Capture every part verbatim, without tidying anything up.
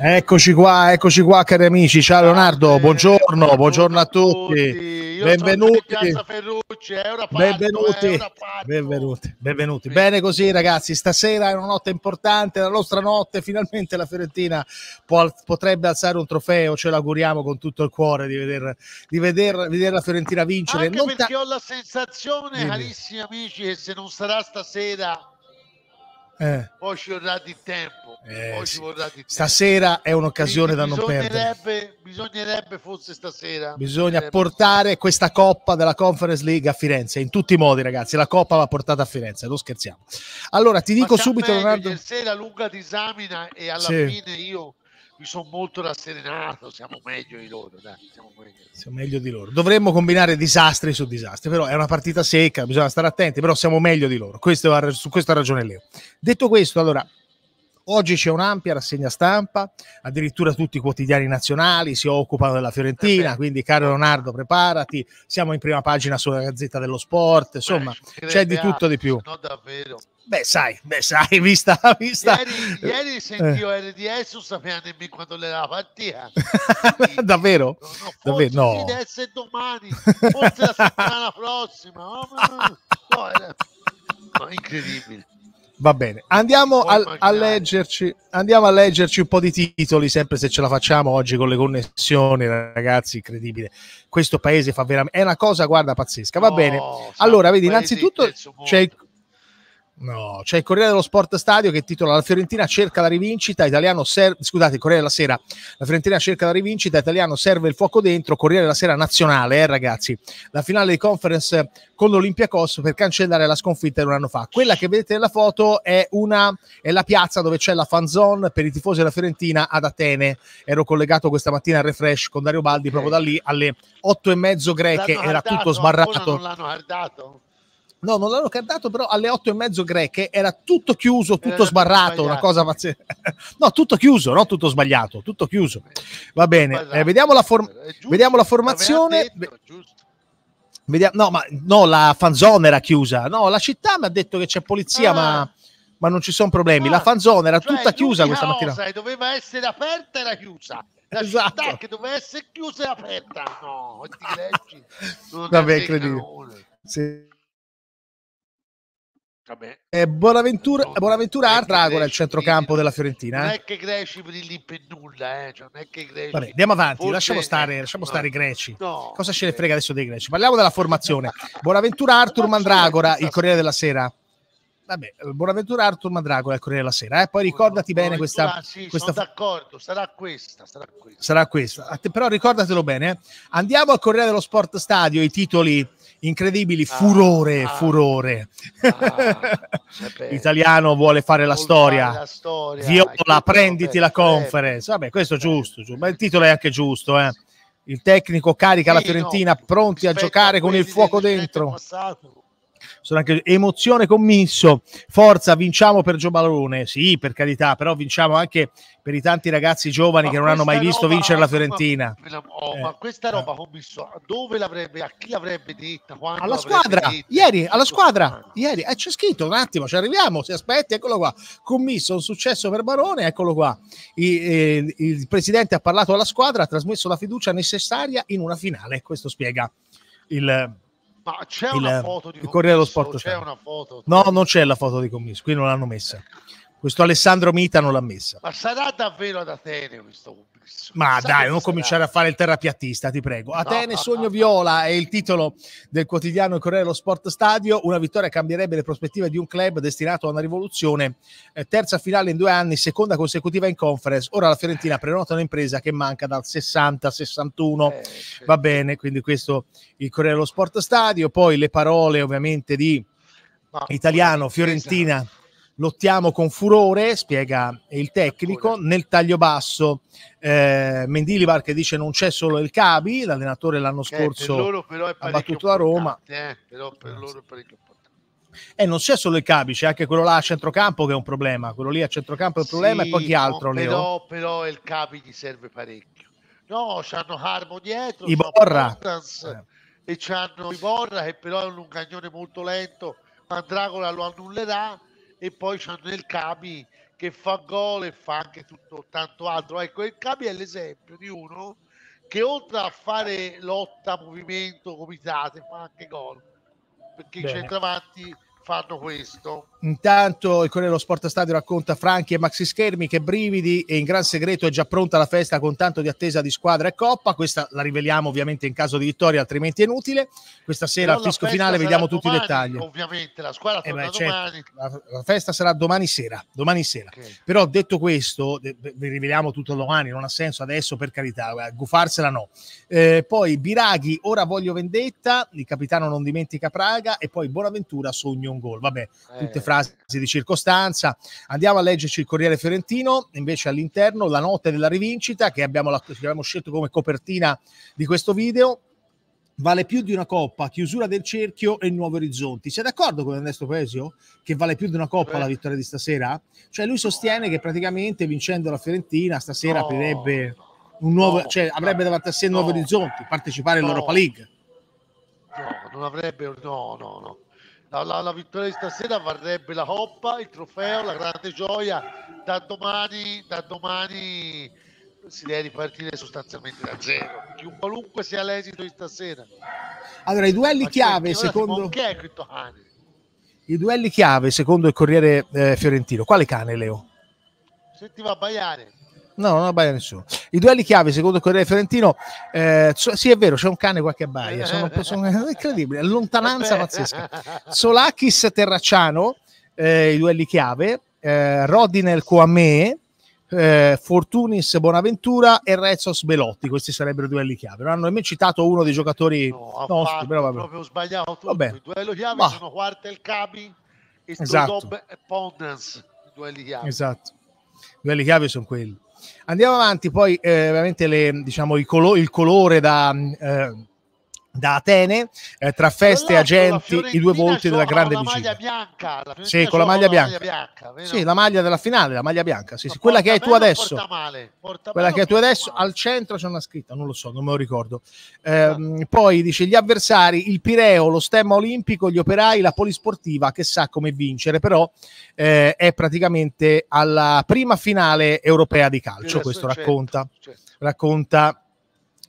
Eccoci qua, eccoci qua cari amici, ciao Leonardo, buongiorno, buongiorno a tutti, benvenuti, benvenuti, benvenuti, benvenuti, bene così ragazzi, stasera è una notte importante, la nostra notte, finalmente la Fiorentina può, potrebbe alzare un trofeo, ce l'auguriamo con tutto il cuore di vedere, di vedere, vedere la Fiorentina vincere. Anche non perché ho la sensazione, vedi, carissimi amici, che se non sarà stasera... Eh. Poi ci vorrà di tempo, eh, poi ci vorrà di tempo. Stasera è un'occasione da non perdere. Bisognerebbe forse stasera bisogna portare questa coppa della Conference League a Firenze in tutti i modi ragazzi, la coppa va portata a Firenze, non scherziamo. Allora ti dico subito Leonardo, ieri sera lunga disamina e alla sì. fine io mi sono molto rasserenato, siamo meglio di loro, dai, siamo meglio. siamo meglio di loro. Dovremmo combinare disastri su disastri, però è una partita secca, bisogna stare attenti, però siamo meglio di loro, questo, su questo ha ragione Leo. Detto questo, allora, oggi c'è un'ampia rassegna stampa, addirittura tutti i quotidiani nazionali si occupano della Fiorentina, quindi caro Leonardo preparati, siamo in prima pagina sulla Gazzetta dello Sport, insomma c'è di tutto di più. No, davvero. Beh sai, beh sai, vista, vista. Ieri, ieri sentivo eh. R D S, non sapeva nemmeno quando le la partita. Davvero? No, no, no. R D S è domani, forse la settimana prossima. Oh, ma... No, era... ma incredibile. Va bene, andiamo a, a leggerci andiamo a leggerci un po' di titoli, sempre se ce la facciamo oggi con le connessioni, ragazzi, incredibile. Questo paese fa veramente... È una cosa, guarda, pazzesca, va no, bene. Allora, vedi, innanzitutto c'è il... No, c'è il Corriere dello Sport Stadio che titola La Fiorentina cerca la rivincita, Italiano serve... Scusate, il Corriere della Sera. La Fiorentina cerca la rivincita, Italiano serve il fuoco dentro, Corriere della Sera nazionale, eh ragazzi. La finale di Conference con l'Olympiacos per cancellare la sconfitta di un anno fa. Quella che vedete nella foto è, una, è la piazza dove c'è la fan zone per i tifosi della Fiorentina ad Atene. Ero collegato questa mattina al refresh con Dario Baldi, proprio da lì alle otto e mezzo greche, era hardato, tutto sbarrato. Non l'hanno hardato? No, non l'hanno cardato, però alle otto e mezzo greche era tutto chiuso, tutto era sbarrato, una cosa pazzesca. No, tutto chiuso, no, tutto sbagliato, tutto chiuso. Va bene, eh, vediamo, la giusto, vediamo la formazione. Detto, vediamo, no, ma no, la fanzone era chiusa. No, la città mi ha detto che c'è polizia, ah. ma, ma non ci sono problemi. Ah. La fanzone era cioè, tutta chiusa questa mattina. Cosa, doveva essere aperta, era chiusa. La esatto. città che doveva essere chiusa e aperta. No, ti leggi. Non Vabbè, incredibile. Sì. Eh, Buonaventura, Buonaventura a Dragola è il centrocampo della Fiorentina. Eh? Non è che Greci brilli per nulla, eh? Cioè, non è che Greci... Vabbè, andiamo avanti, lasciamo stare, lasciamo stare no. i Greci. No. Cosa ce ne frega adesso dei Greci? Parliamo della formazione. Buonaventura Arthur Mandragora, il Corriere della Sera. Vabbè, Buonaventura Arthur Mandragora, il Corriere della Sera. Eh? Poi ricordati no, bene questa... Sì, questa... sono d'accordo, sarà questa. Sarà questa. Sarà questa. Però ricordatelo bene. Eh? Andiamo al Corriere dello Sport Stadio, i titoli... incredibili, ah, furore, ah, furore ah, Italiano vuole fare la storia, fare la storia. Viola, prenditi la Conference, vabbè questo è giusto, giusto, ma il titolo è anche giusto, eh. Il tecnico carica sì, la Fiorentina no, pronti a giocare con il fuoco dentro passato. Sono anche emozione Commisso, forza vinciamo per Giomalone, sì per carità, però vinciamo anche per i tanti ragazzi giovani ma che non hanno mai visto roba, vincere la Fiorentina ma, oh, eh. ma questa roba Commisso dove l'avrebbe, a chi l'avrebbe detta? Alla squadra, detta? Ieri alla squadra ieri, eh, c'è scritto un attimo, ci arriviamo, si aspetti, eccolo qua, Commisso un successo per Barone, eccolo qua. I, eh, il presidente ha parlato alla squadra, ha trasmesso la fiducia necessaria in una finale, questo spiega il... Ma c'è una foto di Commisso? C'è una foto? No, non c'è la foto di Commisso, qui non l'hanno messa. Questo Alessandro Mita non l'ha messa. Ma sarà davvero ad Atene questo Commisso? Ma dai, non cominciare a fare il terrapiattista, ti prego. Atene, sogno viola è il titolo del quotidiano Il Corriere dello Sport Stadio. Una vittoria cambierebbe le prospettive di un club destinato a una rivoluzione. Eh, terza finale in due anni, seconda consecutiva in Conference. Ora la Fiorentina prenota un'impresa che manca dal sessanta sessantuno. Eh, certo. Va bene, quindi questo il Corriere dello Sport Stadio. Poi le parole ovviamente di Ma, Italiano, Fiorentina... Lottiamo con furore, spiega il tecnico, nel taglio basso eh, Mendilivar che dice non c'è solo El Kaabi, l'allenatore l'anno scorso ha battuto la Roma. Eh, però per loro è parecchio importante. Eh, non c'è solo El Kaabi, c'è anche quello là a centrocampo che è un problema, quello lì a centrocampo è un problema sì, e poi chi altro? No, però, però El Kaabi gli serve parecchio. No, c'hanno Harmo dietro, i Borra. Eh. E c'hanno i Borra che però è un cagnone molto lento, Mandragora lo annullerà. E poi c'hanno El Kaabi che fa gol e fa anche tutto tanto altro. Ecco, il Kaabi è l'esempio di uno che oltre a fare lotta, movimento, comitate, fa anche gol, perché bene, i centravanti fanno questo. Intanto il Corriere dello Sport Stadio racconta Franchi e Maxi Schermi, che brividi, e in gran segreto è già pronta la festa con tanto di attesa di squadra e coppa. Questa la riveliamo ovviamente in caso di vittoria, altrimenti è inutile. Questa sera al fisco finale vediamo tutti domani, i dettagli. Ovviamente la squadra torna eh beh, domani. Certo, la, la festa sarà domani sera, domani sera. Okay. Però detto questo, vi riveliamo tutto domani, non ha senso adesso, per carità, gufarsela no. Eh, poi Biraghi, ora voglio vendetta, il capitano non dimentica Praga, e poi Buonaventura, sogno un gol. Vabbè, eh. tutte frasi di circostanza. Andiamo a leggerci il Corriere Fiorentino, invece all'interno la notte della rivincita, che abbiamo, la, che abbiamo scelto come copertina di questo video. Vale più di una coppa, chiusura del cerchio e nuovi orizzonti. Sei d'accordo con Ernesto Pesio che vale più di una coppa Beh. la vittoria di stasera? Cioè lui sostiene che praticamente vincendo la Fiorentina stasera no, aprirebbe un nuovo, no, cioè avrebbe davanti a sé no, nuovi orizzonti, partecipare no, all'Europa League. No, non avrebbe, no, no, no. La, la, la vittoria di stasera varrebbe la coppa, il trofeo, la grande gioia. Da domani, da domani si deve ripartire sostanzialmente da zero, qualunque sia l'esito di stasera. Allora, i duelli Ma chiave secondo i duelli chiave secondo il Corriere eh, Fiorentino. Quale cane, Leo? Se ti va a baiare. No, non abbaia nessuno. I duelli chiave, secondo il Corriere Fiorentino, eh, sì è vero, c'è un cane qualche abbaia, sono, sono incredibile, lontananza Vabbè. pazzesca. Solakis Terracciano, eh, i duelli chiave, eh, Rodinel Kouamé, eh, Fortunis Buonaventura e Rezzos Belotti, questi sarebbero duelli chiave. Non hanno nemmeno citato uno dei giocatori no, nostri, fatto, però vabbè. Proprio sbagliato tutto. Vabbè. I duelli chiave bah. sono Quarta El Kaabi e Stodob e Pondens, i duelli chiave. Esatto. I duelli chiave sono quelli. Andiamo avanti, poi eh, ovviamente le, diciamo, il, colo il colore da, eh, da Atene, eh, tra feste e agenti, i due volti della grande vigilia. Sì, con la maglia bianca. bianca sì, la maglia della finale, la maglia bianca. Sì, sì. Quella che hai tu adesso. Porta male. Porta Quella che hai tu adesso, male. Al centro c'è una scritta, non lo so, non me lo ricordo. Eh, sì. Poi dice gli avversari, il Pireo, lo stemma olimpico, gli operai, la polisportiva che sa come vincere, però eh, è praticamente alla prima finale europea di calcio, questo racconta. Certo. Racconta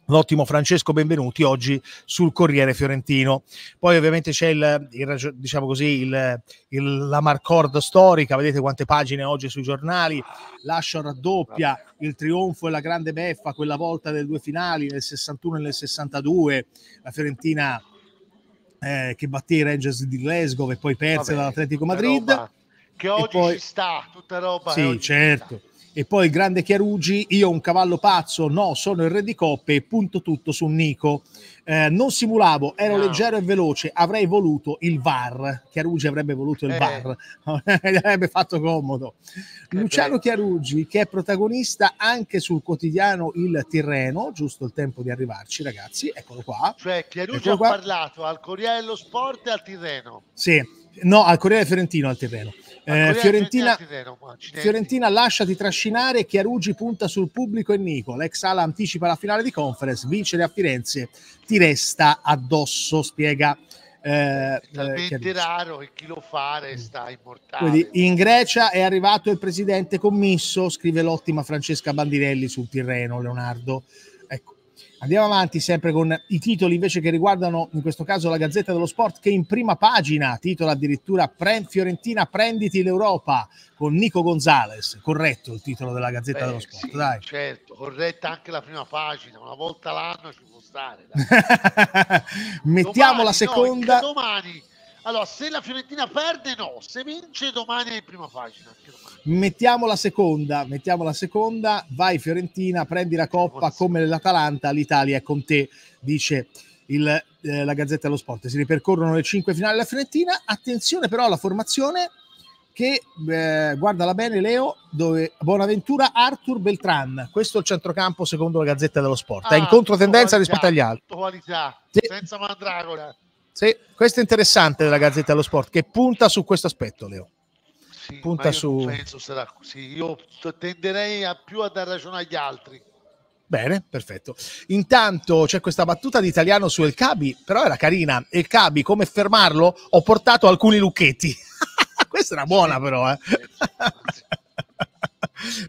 l'ottimo Francesco Benvenuti oggi sul Corriere Fiorentino. Poi ovviamente c'è il, il, diciamo così, il, il, la marcord storica, vedete quante pagine oggi sui giornali, Lascia raddoppia, Vabbè. il trionfo e la grande beffa, quella volta delle due finali nel sessantuno e nel sessantadue, la Fiorentina eh, che batté i Rangers di Glasgow e poi perse dall'Atletico Madrid. Che oggi poi, ci sta, tutta roba. Sì, certo. E poi il grande Chiarugi, io un cavallo pazzo, no, sono il re di coppe, punto tutto su Nico. Eh, non simulavo, ero no. leggero e veloce, avrei voluto il V A R. Chiarugi avrebbe voluto il eh. V A R, gli avrebbe fatto comodo. Che Luciano bello. Chiarugi, che è protagonista anche sul quotidiano Il Tirreno, giusto il tempo di arrivarci ragazzi, eccolo qua. Cioè Chiarugi ha qua. parlato al Corriere dello Sport e al Tirreno. Sì. No, al Corriere Fiorentino, al Tirreno. Eh, Fiorentina, Fiorentina lasciati trascinare, Chiarugi punta sul pubblico e Nico, l'ex ala anticipa la finale di Conference, vincere a Firenze ti resta addosso, spiega eh, talmente raro e chi lo fa resta immortale. Quindi, in Grecia è arrivato il presidente Commisso, scrive l'ottima Francesca Bandirelli sul Tirreno, Leonardo. Ecco. Andiamo avanti sempre con i titoli invece che riguardano in questo caso la Gazzetta dello Sport, che in prima pagina titola addirittura Fiorentina prenditi l'Europa con Nico Gonzalez. Corretto il titolo della Gazzetta Beh, dello Sport, sì, dai. Certo, corretta anche la prima pagina, una volta l'anno ci può stare. Dai. Mettiamo domani, la seconda. No, domani. Allora, se la Fiorentina perde, no, se vince domani è in prima pagina. Mettiamo la seconda, mettiamo la seconda, vai Fiorentina, prendi la coppa come l'Atalanta, l'Italia è con te, dice il, eh, la Gazzetta dello Sport. Si ripercorrono le cinque finali della Fiorentina, attenzione però alla formazione che, eh, guardala bene Leo, dove Buonaventura, Arthur, Beltran, questo è il centrocampo secondo la Gazzetta dello Sport, ah, è in controtendenza rispetto agli altri. Qualità, sì. Senza Mandragora. Sì, questo è interessante della Gazzetta dello Sport, che punta su questo aspetto, Leo. Sì, punta io su... penso sarà così. Io tenderei a più a dar ragione agli altri. Bene, perfetto. Intanto c'è questa battuta di Italiano su El Kaabi, però era carina. El Kaabi, come fermarlo? Ho portato alcuni lucchetti. Questa era buona, sì, però. Eh. Sì, sì.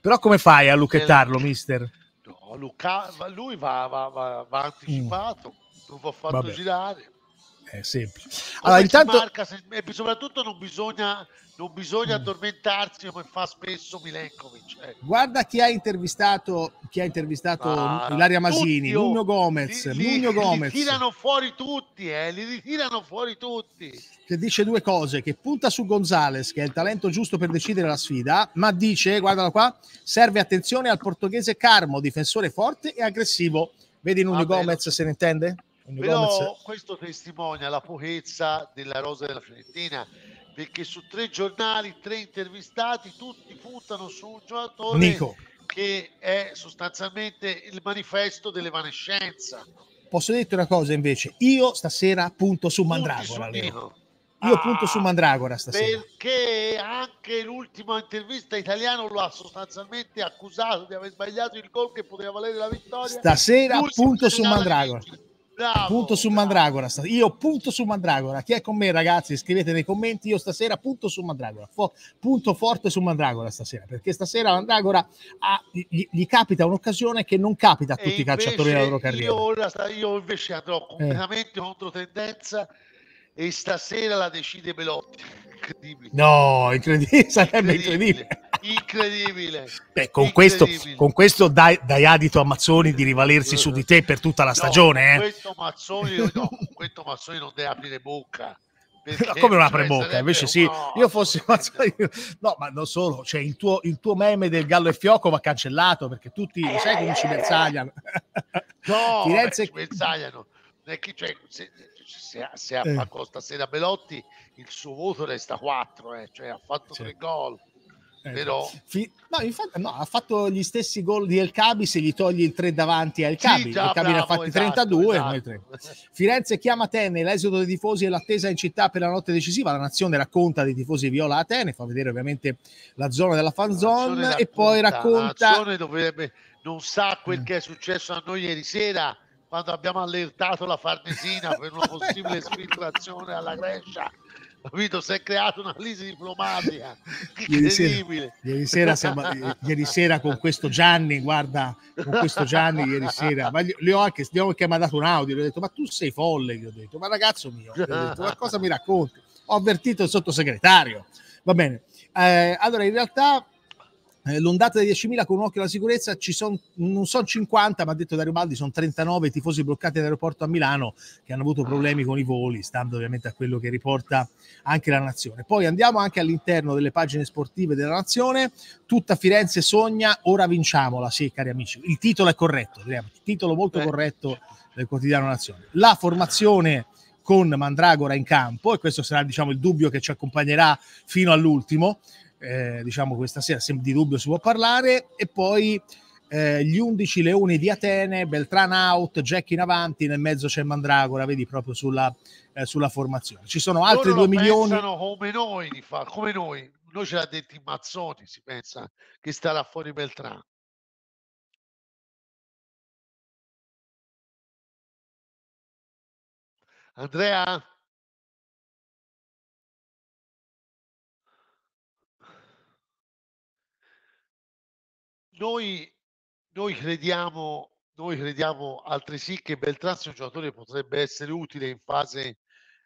Però come fai a lucchettarlo, eh, mister? No, Luca, lui va, va, va, va anticipato, mm. non va fatto Vabbè. girare. È semplice. Allora, intanto... marca, e soprattutto non bisogna, non bisogna addormentarsi come fa spesso Milenkovic. Eh. Guarda chi ha intervistato, chi ha intervistato ah, Ilaria Masini, oh, Nuno Gomez. Li, li, Nuno Gomez. Li tirano fuori tutti, eh, li ritirano fuori tutti. Che dice due cose, che punta su Gonzales, che è il talento giusto per decidere la sfida, ma dice, guardalo qua, serve attenzione al portoghese Carmo, difensore forte e aggressivo. Vedi Nuno ah, Gomez, beh. se ne intende? Però questo testimonia la pochezza della rosa della Fiorentina, perché su tre giornali, tre intervistati, tutti puntano su un giocatore Nico. che è sostanzialmente il manifesto dell'evanescenza. Posso dirti una cosa invece? Io stasera punto su Mandragora. Io ah, punto su Mandragora stasera. Perché anche l'ultima intervista Italiano lo ha sostanzialmente accusato di aver sbagliato il gol che poteva valere la vittoria. Stasera punto su Mandragora. Bravo, punto su bravo. Mandragora, io punto su Mandragora. Chi è con me, ragazzi, scrivete nei commenti. Io stasera punto su Mandragora, Fo punto forte su Mandragora stasera, perché stasera Mandragora ha, gli, gli capita un'occasione che non capita a tutti e i calciatori della loro carriera. Io, io invece andrò completamente eh. contro tendenza e stasera la decide Belotti. Incredibile. No, incredibile, sarebbe incredibile. incredibile. Incredibile. Beh, con, incredibile. Questo, con questo dai, dai adito a Mazzoni di rivalersi su di te per tutta la no, stagione. Eh. Questo Mazzoni, no, questo Mazzoni non deve aprire bocca. Perché, come non apre cioè, bocca? Invece sì, no, io fossi Mazzoni. No, ma non solo, cioè, il, tuo, il tuo meme del Gallo e Fiocco va cancellato perché tutti, eh, sai come ci bersagliano. No, Firenze... ci bersagliano. Cioè, se, se, se eh. ha fatto stasera Belotti, il suo voto resta quattro, eh, cioè ha fatto sì. tre gol. Eh, Però... no, infatti, no, ha fatto gli stessi gol di El Kaabi. Se gli togli il tre davanti a El Kaabi, sì, El Kaabi ne ha fatti esatto, trentadue. Esatto. Firenze chiama Atene, l'esodo dei tifosi e l'attesa in città per la notte decisiva. La Nazione racconta dei tifosi viola Atene, fa vedere ovviamente la zona della fanzone e racconta, poi racconta. La Nazione dovrebbe, non sa quel che è successo a noi ieri sera, quando abbiamo allertato la Farnesina per una possibile sfiltrazione alla Grecia. Capito? Si è creata una crisi diplomatica ieri sera, ieri, sera siamo, ieri sera con questo Gianni, guarda, con questo Gianni ieri sera, ma gli, gli ho anche, gli ho anche mandato un audio, gli ho detto ma tu sei folle, gli ho detto, ma ragazzo mio, gli ho detto, ma cosa mi racconti? Ho avvertito il sottosegretario, va bene. Eh, allora in realtà l'ondata dei diecimila con un occhio alla sicurezza, ci son, non sono cinquanta, ma ha detto Dario Baldi, sono trentanove tifosi bloccati all'aeroporto a Milano che hanno avuto problemi con i voli, stando ovviamente a quello che riporta anche la Nazione. Poi andiamo anche all'interno delle pagine sportive della Nazione, tutta Firenze sogna, ora vinciamola, sì cari amici, il titolo è corretto, il titolo molto Beh. corretto del quotidiano Nazione. La formazione con Mandragora in campo, e questo sarà diciamo il dubbio che ci accompagnerà fino all'ultimo, Eh, diciamo questa sera di dubbio si può parlare, e poi eh, gli undici leoni di Atene, Beltran out, Jack in avanti, nel mezzo c'è Mandragora, vedi proprio sulla, eh, sulla formazione. Ci sono altri due milioni. Come noi, di far, come noi, noi ce l'ha detto in Mazzoni, si pensa che starà fuori Beltran. Andrea? Noi, noi, crediamo, noi crediamo altresì che Beltran sia un giocatore potrebbe essere utile in fase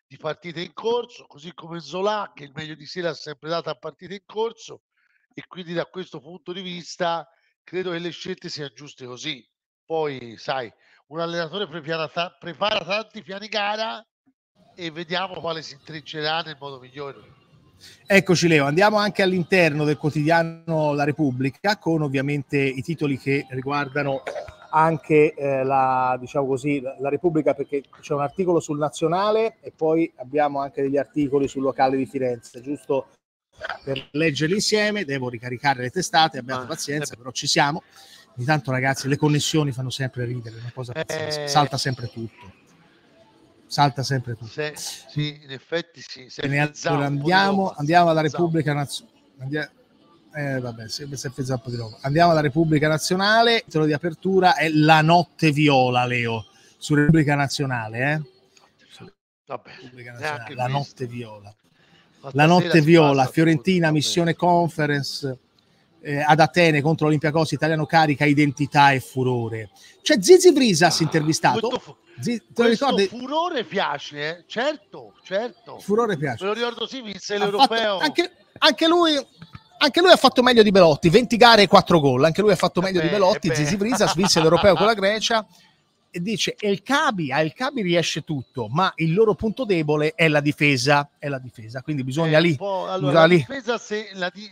di partite in corso, così come Zola, che il meglio di sé l'ha sempre data a partite in corso, e quindi da questo punto di vista credo che le scelte siano giuste così. Poi, sai, un allenatore prepara, ta prepara tanti piani gara e vediamo quale si intrincerà nel modo migliore. Eccoci Leo, andiamo anche all'interno del quotidiano La Repubblica con ovviamente i titoli che riguardano anche eh, la, diciamo così, la Repubblica, perché c'è un articolo sul Nazionale e poi abbiamo anche degli articoli sul locale di Firenze, giusto per leggerli insieme. Devo ricaricare le testate, abbiate pazienza, però ci siamo. Intanto ragazzi le connessioni fanno sempre ridere, una cosa pazzesca, salta sempre tutto. Salta sempre tutto. Se, sì, in effetti sì. Se ne allora, andiamo, andiamo alla Repubblica Nazionale. Eh, vabbè, sempre si è fezzato un po' di roba. Andiamo alla Repubblica Nazionale. Il titolo di apertura è La Notte Viola, Leo, su Repubblica Nazionale. Eh? Vabbè, Repubblica Nazionale. La Notte Viola. La Notte Viola, Fiorentina, missione conference. eh, ad Atene contro l'Olympiacos italiano carica identità e furore. C'è Zisis Vryzas intervistato. Ah, fu Ziz te lo ricordi? Furore piace, eh? certo, certo. Furore piace. Me lo ricordo, sì, vinse l'Europeo. Anche, anche lui... Anche lui ha fatto meglio di Belotti, venti gare e quattro gol. Anche lui ha fatto meglio beh, di Belotti. Zisis Vryzas vinse l'Europeo con la Grecia. E dice: El Kaabi, a El Kaabi riesce tutto, ma il loro punto debole è la difesa. È la difesa, quindi bisogna eh, lì. Allora, bisogna la, lì. Difesa se, la, di,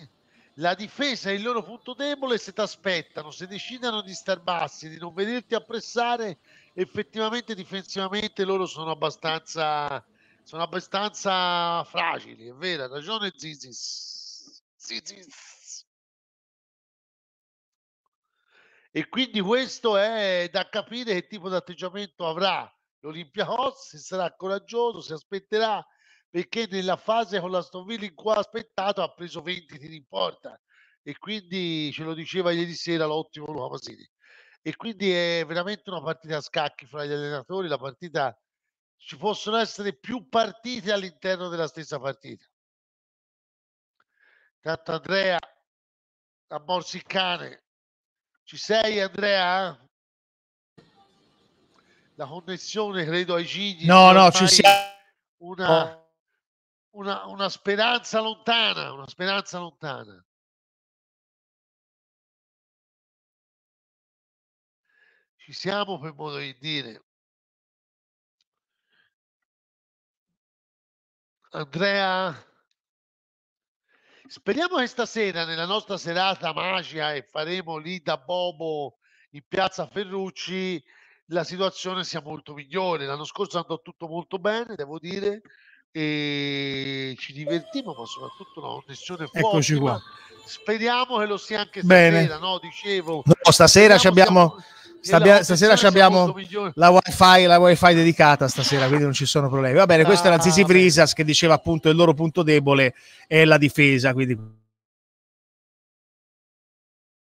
la difesa è il loro punto debole. Se ti aspettano, se decidono di star bassi, di non vederti appressare, effettivamente difensivamente loro sono abbastanza, sono abbastanza fragili. È vero, ha ragione Zisis. E quindi questo è da capire che tipo di atteggiamento avrà l'Olympiacos, se sarà coraggioso, se aspetterà, perché nella fase con la Stonville in cui ha aspettato ha preso venti tiri in porta, e quindi ce lo diceva ieri sera l'ottimo Luca Masini. E quindi è veramente una partita a scacchi fra gli allenatori. La partita, ci possono essere più partite all'interno della stessa partita. Tanto Andrea a morsicane, ci sei Andrea? La connessione credo ai Gigli. No, no, ci siamo. Una, una, una speranza lontana, una speranza lontana. Ci siamo, per modo di dire. Andrea, speriamo che stasera, nella nostra serata magica e faremo lì da Bobo in Piazza Ferrucci, la situazione sia molto migliore. L'anno scorso andò tutto molto bene, devo dire, e ci divertimmo, ma soprattutto una connessione forte. Qua. Speriamo che lo sia anche stasera, bene. no? Dicevo. No, stasera ci abbiamo... Stasera, stasera abbiamo la wifi, la wifi dedicata stasera, quindi non ci sono problemi. Va bene, questa ah, è la Zisis Vryzas che diceva appunto il loro punto debole è la difesa, quindi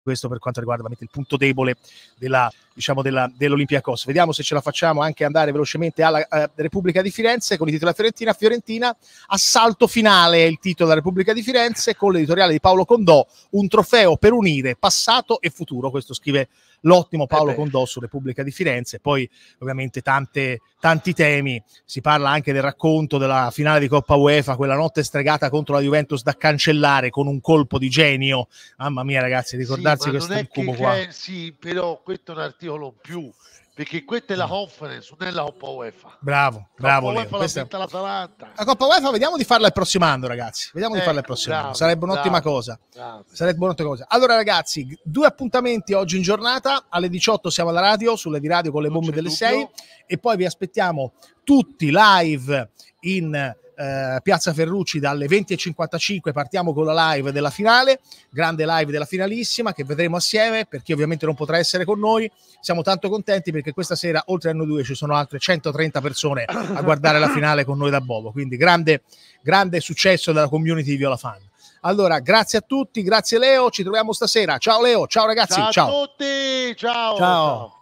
questo per quanto riguarda il punto debole della, diciamo, della, dell'Olympiacos. Vediamo se ce la facciamo anche andare velocemente alla eh, Repubblica di Firenze con il titolo della Fiorentina. Fiorentina, assalto finale è il titolo della Repubblica di Firenze con l'editoriale di Paolo Condò, un trofeo per unire passato e futuro. Questo scrive l'ottimo Paolo eh Condò su Repubblica di Firenze. Poi ovviamente tante, tanti temi, si parla anche del racconto della finale di Coppa UEFA, quella notte stregata contro la Juventus da cancellare con un colpo di genio. Mamma mia ragazzi, ricordarsi sì, questo incubo qua. Che, sì, però questo è un articolo in più, perché questa è la Conference, non è la Coppa UEFA. Bravo, bravo Leo. La, la Coppa UEFA vediamo di farla il prossimo anno, ragazzi. Vediamo eh, di farla il prossimo bravo, anno. Sarebbe un'ottima cosa. Bravo. Sarebbe un'ottima cosa. Allora ragazzi, due appuntamenti oggi in giornata. Alle diciotto siamo alla radio, sulle di radio con le non bombe delle dubbio. sei. E poi vi aspettiamo tutti live in... Uh, Piazza Ferrucci dalle venti e cinquantacinque partiamo con la live della finale, grande live della finalissima che vedremo assieme, per chi ovviamente non potrà essere con noi. Siamo tanto contenti perché questa sera oltre a noi due ci sono altre centotrenta persone a guardare la finale con noi da Bobo, quindi grande, grande successo della community di Viola Fan. Allora grazie a tutti, grazie Leo, ci troviamo stasera. Ciao Leo, ciao ragazzi, ciao, ciao. a tutti, ciao, ciao. ciao.